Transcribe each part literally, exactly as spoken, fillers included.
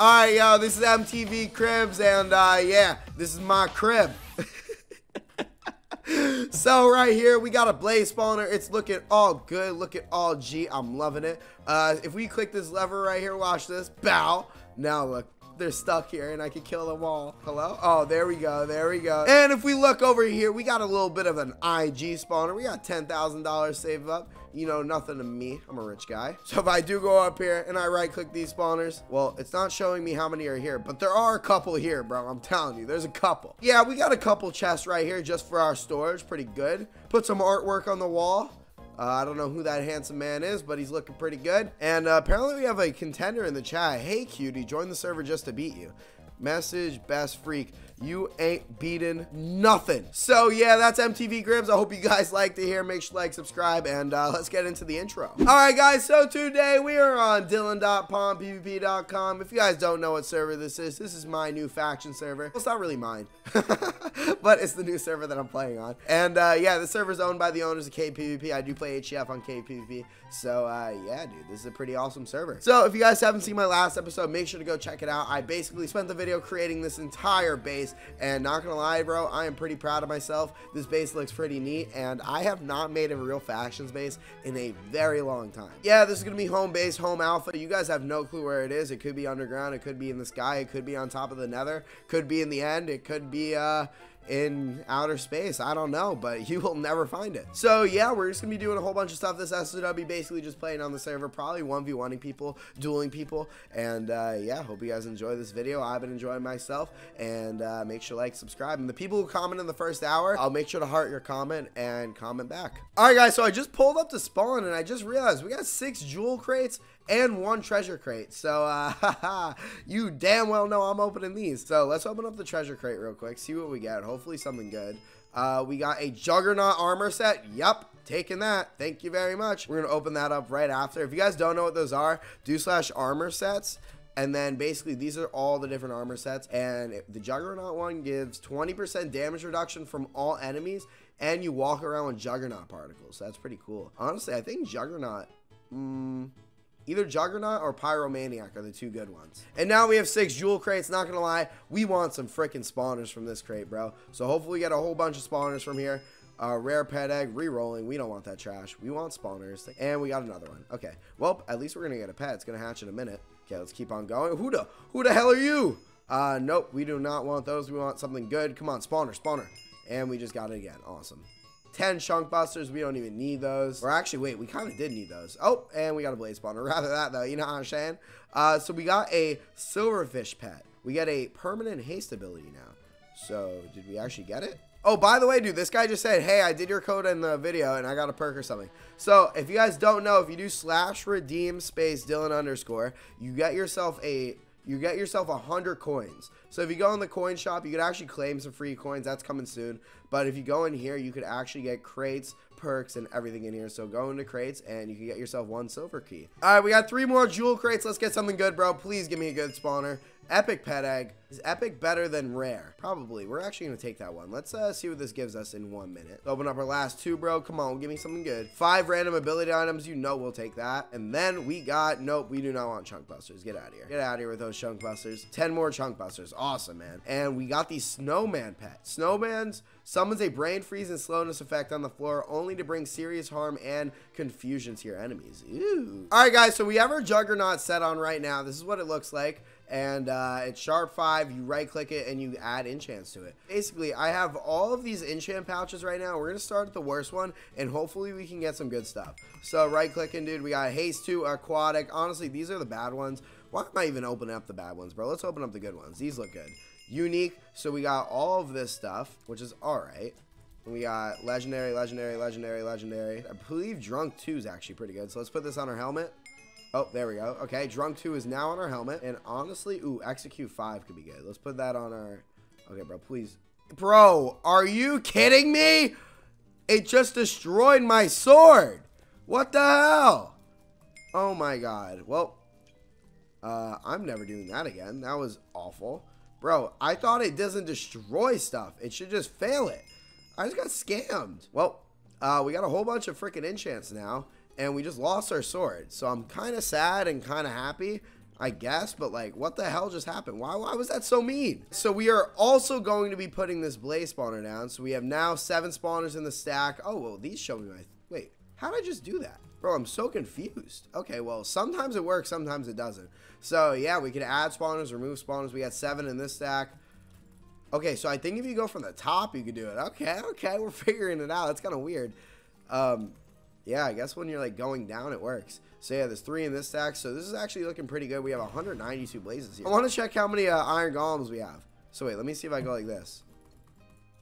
Alright, yo, this is M T V Cribs, and uh, yeah, this is my crib. So right here, we got a blaze spawner. It's looking all good, looking all G. I'm loving it. Uh, if we click this lever right here, watch this. Bow. Now look. They're stuck here and I can kill them all. Hello? Oh, there we go. There we go. And if we look over here, we got a little bit of an I G spawner. We got ten thousand dollars saved up. You know, nothing to me. I'm a rich guy. So if I do go up here and I right click these spawners, well, it's not showing me how many are here, but there are a couple here, bro. I'm telling you, there's a couple. Yeah, we got a couple chests right here just for our storage. Pretty good. Put some artwork on the wall. Uh, I don't know who that handsome man is, but he's looking pretty good. And uh, apparently we have a contender in the chat. Hey, cutie, join the server just to beat you. Message, best freak. You ain't beating nothing. So, yeah, that's M T V Cribs. I hope you guys liked it here. Make sure to like, subscribe, and uh, let's get into the intro. All right, guys, so today we are on dylan dot pom v p dot com. If you guys don't know what server this is, this is my new faction server. Well, it's not really mine, but it's the new server that I'm playing on. And, uh, yeah, the server's owned by the owners of K P V P. I do play H G F on K P V P. So, uh, yeah, dude, this is a pretty awesome server. So, if you guys haven't seen my last episode, make sure to go check it out. I basically spent the video creating this entire base. And not gonna lie, bro, I am pretty proud of myself. This base looks pretty neat, and I have not made a real factions base in a very long time. Yeah, this is gonna be home base, home alpha. You guys have no clue where it is. It could be underground, it could be in the sky, it could be on top of the nether, could be in the end, it could be uh in outer space. I don't know, but you will never find it. So yeah, we're just gonna be doing a whole bunch of stuff this S O W, basically just playing on the server, probably one v one-ing people, dueling people, and uh, yeah, hope you guys enjoy this video. I've been enjoying myself, and uh, make sure to like, subscribe, and the people who comment in the first hour, I'll make sure to heart your comment and comment back. Alright guys, so I just pulled up to spawn, and I just realized we got six jewel crates and one treasure crate. So uh, you damn well know I'm opening these. So let's open up the treasure crate real quick, see what we get. Hopefully something good. Uh, we got a Juggernaut armor set. Yep, taking that. Thank you very much. We're gonna open that up right after. If you guys don't know what those are, do slash armor sets. And then basically these are all the different armor sets, and the Juggernaut one gives twenty percent damage reduction from all enemies, and you walk around with Juggernaut particles. So that's pretty cool. Honestly, I think Juggernaut, mm, either Juggernaut or Pyromaniac are the two good ones. And now we have six jewel crates. Not gonna lie, we want some freaking spawners from this crate, bro. So hopefully we get a whole bunch of spawners from here. Uh, rare pet egg, re-rolling. We don't want that trash. We want spawners. And we got another one. Okay. Well, at least we're gonna get a pet. It's gonna hatch in a minute. Okay, let's keep on going. Who the, who the hell are you? Uh, nope. We do not want those. We want something good. Come on, spawner, spawner. And we just got it again. Awesome. ten Chunkbusters, we don't even need those. Or actually, wait, we kind of did need those. Oh, and we got a blaze spawner. Rather that, though, you know what I'm saying? Uh, so we got a silverfish pet. We got a permanent haste ability now. So, did we actually get it? Oh, by the way, dude, this guy just said, hey, I did your code in the video, and I got a perk or something. So, if you guys don't know, if you do slash redeem space Dylan underscore, you get yourself a... you get yourself one hundred coins. So if you go in the coin shop, you could actually claim some free coins. That's coming soon. But if you go in here, you could actually get crates, perks, and everything in here. So go into crates, and you can get yourself one silver key. All right, we got three more jewel crates. Let's get something good, bro. Please give me a good spawner. Epic pet egg. Is epic better than rare? Probably. We're actually going to take that one. Let's uh, see what this gives us in one minute. Open up our last two, bro. Come on. Give me something good. Five random ability items. You know we'll take that. And then we got... nope. We do not want Chunkbusters. Get out of here. Get out of here with those Chunkbusters. ten more Chunkbusters. Awesome, man. And we got these snowman pets. Snowman's summons a brain freeze and slowness effect on the floor only to bring serious harm and confusion to your enemies. Ooh. All right, guys. So we have our Juggernaut set on right now. This is what it looks like. And uh, it's sharp five, you right click it and you add enchants to it. Basically, I have all of these enchant pouches right now. We're gonna start at the worst one and hopefully we can get some good stuff. So right clicking, dude, we got haste two, aquatic. Honestly, these are the bad ones. Why am I even opening up the bad ones, bro? Let's open up the good ones. These look good. Unique, so we got all of this stuff, which is all right. We got legendary, legendary, legendary, legendary. I believe drunk two is actually pretty good. So let's put this on our helmet. Oh, there we go. Okay, Drunk two is now on our helmet. And honestly, ooh, Execute five could be good. Let's put that on our... okay, bro, please. Bro, are you kidding me? It just destroyed my sword. What the hell? Oh, my God. Well, uh, I'm never doing that again. That was awful. Bro, I thought it doesn't destroy stuff. It should just fail it. I just got scammed. Well, uh, we got a whole bunch of freaking enchants now. And we just lost our sword. So I'm kind of sad and kind of happy. I guess, but like, what the hell just happened? Why, why was that so mean? So we are also going to be putting this blaze spawner down. So we have now seven spawners in the stack. Oh, well, these show me my, th wait, how did I just do that? Bro, I'm so confused. Okay, well, sometimes it works, sometimes it doesn't. So yeah, we can add spawners, remove spawners. We got seven in this stack. Okay, so I think if you go from the top, you could do it. Okay, okay, we're figuring it out. That's kind of weird. Um, yeah, I guess when you're like going down, it works. So yeah, there's three in this stack. So this is actually looking pretty good. We have one hundred ninety-two blazes here. I want to check how many uh, iron golems we have. So wait, let me see if I go like this.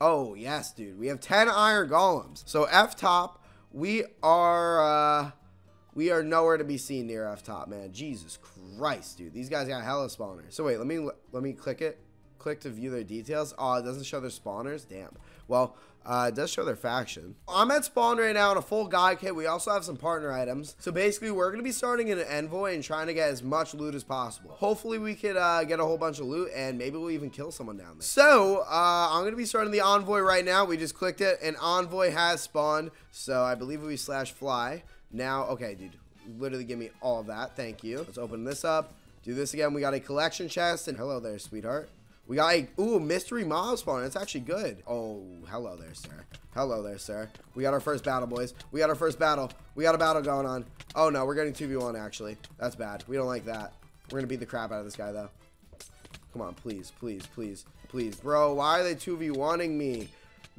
Oh, yes, dude. We have ten iron golems. So F top, we are... Uh, We are nowhere to be seen near F top, man. Jesus Christ, dude. These guys got hella spawners. So wait, let me let me click it. Click to view their details. Oh, it doesn't show their spawners. Damn. Well, uh, it does show their faction. I'm at spawn right now in a full guide kit. We also have some partner items. So basically, we're going to be starting in an envoy and trying to get as much loot as possible. Hopefully, we could uh, get a whole bunch of loot, and maybe we'll even kill someone down there. So, uh, I'm going to be starting the envoy right now. We just clicked it, and envoy has spawned. So, I believe we slash fly. Now, okay, dude. Literally give me all that. Thank you. Let's open this up. Do this again. We got a collection chest, and hello there, sweetheart. We got a, ooh, mystery mob spawn. That's actually good. Oh, hello there, sir. Hello there, sir. We got our first battle, boys. We got our first battle. We got a battle going on. Oh, no, we're getting two v one, actually. That's bad. We don't like that. We're going to beat the crap out of this guy, though. Come on, please, please, please, please. Bro, why are they two v one-ing me?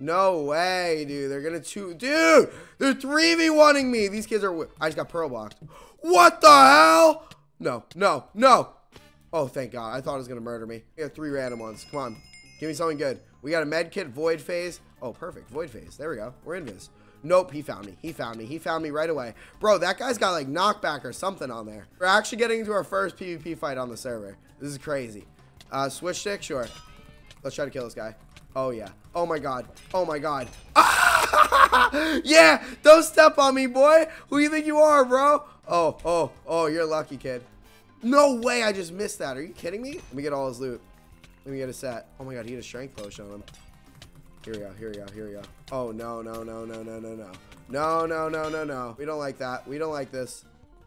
No way, dude. They're going to two. Dude, they're three v one-ing me. These kids are. I just got pearl blocked. What the hell? No, no, no. Oh, thank God. I thought it was going to murder me. We have three random ones. Come on. Give me something good. We got a med kit, void phase. Oh, perfect. Void phase. There we go. We're invis. Nope. He found me. He found me. He found me right away. Bro, that guy's got like knockback or something on there. We're actually getting into our first PvP fight on the server. This is crazy. Uh, switch stick? Sure. Let's try to kill this guy. Oh, yeah. Oh, my God. Oh, my God. Ah! Yeah. Don't step on me, boy. Who you think you are, bro? Oh, oh, oh. You're lucky, kid. No way, I just missed that. Are you kidding me? Let me get all his loot. Let me get a set. Oh my God, he had a strength potion on him. Here we go, here we go, here we go. Oh, no, no, no, no, no, no, no. No, no, no, no, no. We don't like that. We don't like this.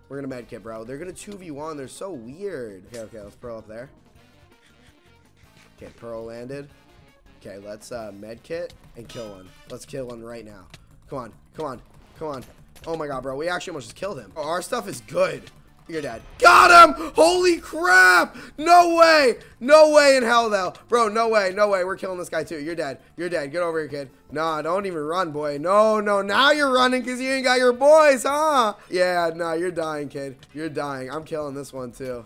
We're gonna medkit, bro. They're gonna two v one. They're so weird. Okay, okay, let's pearl up there. Okay, pearl landed. Okay, let's uh, medkit and kill one. Let's kill one right now. Come on, come on, come on. Oh my God, bro, we actually almost just killed him. Oh, our stuff is good. You're dead. Got him! Holy crap! No way! No way in hell, though. Bro, no way. No way. We're killing this guy, too. You're dead. You're dead. Get over here, kid. Nah, don't even run, boy. No, no. Now you're running because you ain't got your boys, huh? Yeah, nah, you're dying, kid. You're dying. I'm killing this one, too.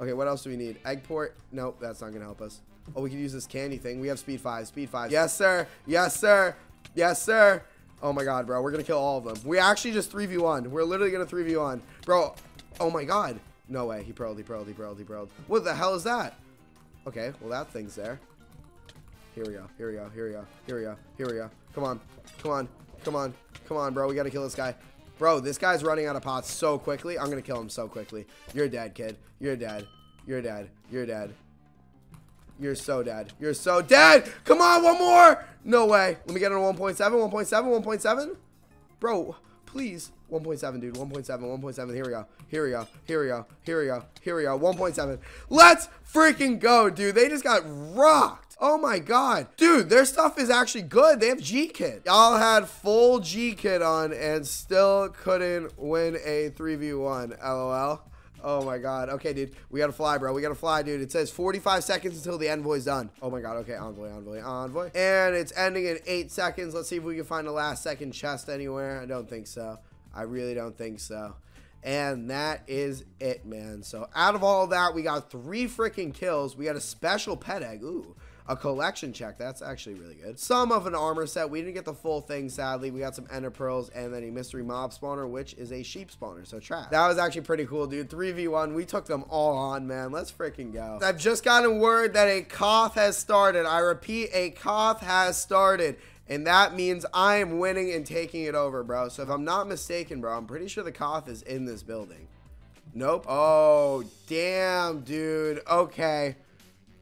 Okay, what else do we need? Eggport? Nope, that's not going to help us. Oh, we can use this candy thing. We have speed five. Speed five. Yes, sir. Yes, sir. Yes, sir. Oh, my God, bro. We're going to kill all of them. We actually just three v one. We're literally going to three v one. Bro. Oh my God. No way. He pearled, he pearled, he pearled, he pearled. What the hell is that? Okay, well that thing's there. Here we go, here we go, here we go, here we go, here we go. Come on, come on, come on, come on, bro. We gotta kill this guy. Bro, this guy's running out of pots so quickly. I'm gonna kill him so quickly. You're dead, kid. You're dead. You're dead. You're dead. You're so dead. You're so dead. Come on, one more. No way. Let me get on one point seven, one point seven, one point seven. Bro, please. one point seven, dude. one point seven, one point seven. Here we go. Here we go. Here we go. Here we go. Here we go. one point seven. Let's freaking go, dude. They just got rocked. Oh, my God. Dude, their stuff is actually good. They have G-Kit. Y'all had full G-Kit on and still couldn't win a three v one. LOL. Oh, my God. Okay, dude. We got to fly, bro. We got to fly, dude. It says forty-five seconds until the envoy's done. Oh, my God. Okay, envoy, envoy, envoy. And it's ending in eight seconds. Let's see if we can find a last second chest anywhere. I don't think so. I really don't think so. And that is it, man. So out of all of that, we got three freaking kills. We got a special pet egg. Ooh, a collection check. That's actually really good. Some of an armor set. We didn't get the full thing, sadly. We got some ender pearls and then a mystery mob spawner, which is a sheep spawner. So trash. That was actually pretty cool, dude. three v one. We took them all on, man. Let's freaking go. I've just gotten word that a cough has started. I repeat, a cough has started. And that means I am winning and taking it over, bro. So if I'm not mistaken, bro, I'm pretty sure the cough is in this building. Nope. Oh, damn, dude. Okay.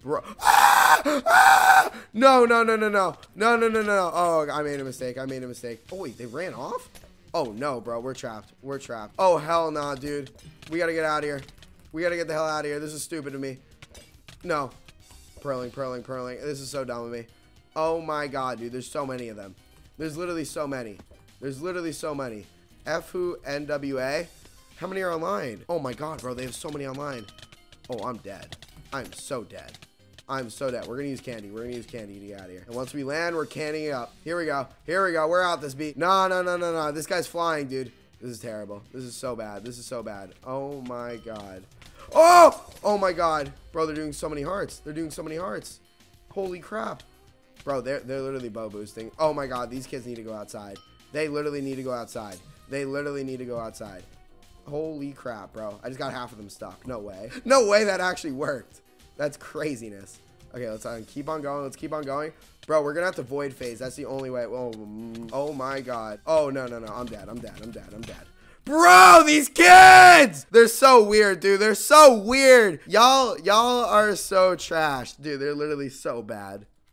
Bro. Ah! Ah! No, no, no, no, no. No, no, no, no, no. Oh, I made a mistake. I made a mistake. Oh, wait, they ran off? Oh, no, bro. We're trapped. We're trapped. Oh, hell nah, dude. We got to get out of here. We gotta get the hell out of here. This is stupid to me. No. Purling, purling, purling. This is so dumb of me. Oh my god, dude. There's so many of them. There's literally so many. There's literally so many. F who N W A. How many are online? Oh my god, bro. They have so many online. Oh, I'm dead. I'm so dead. I'm so dead. We're gonna use candy. We're gonna use candy to get out of here. And once we land, we're candying it up. Here we go. Here we go. We're out this beat. No, no, no, no, no. This guy's flying, dude. This is terrible. This is so bad. This is so bad. Oh my god. Oh! Oh my god. Bro, they're doing so many hearts. They're doing so many hearts. Holy crap. Bro, they're, they're literally bow boosting. Oh my god, these kids need to go outside. They literally need to go outside. They literally need to go outside. Holy crap, bro. I just got half of them stuck. No way. No way that actually worked. That's craziness. Okay, let's uh, keep on going. Let's keep on going. Bro, we're gonna have to void phase. That's the only way. Oh, oh my god. Oh, no, no, no. I'm dead. I'm dead. I'm dead. I'm dead. Bro, these kids! They're so weird, dude. They're so weird. Y'all, y'all are so trash. Dude, they're literally so bad.